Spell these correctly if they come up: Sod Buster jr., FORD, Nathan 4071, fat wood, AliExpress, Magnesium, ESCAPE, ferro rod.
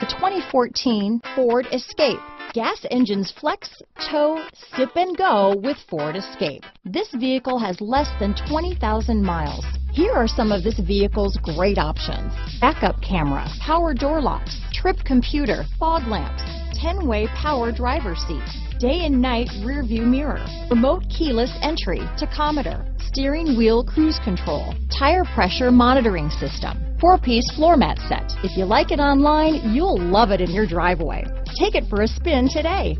The 2014 Ford Escape. Gas engines flex, tow, sip and go with Ford Escape. This vehicle has less than 20,000 miles. Here are some of this vehicle's great options. Backup camera, power door locks, trip computer, fog lamps, 10-way power driver seat, day and night rear view mirror, remote keyless entry, tachometer, steering wheel cruise control, tire pressure monitoring system, 4-piece floor mat set. If you like it online, you'll love it in your driveway. Take it for a spin today.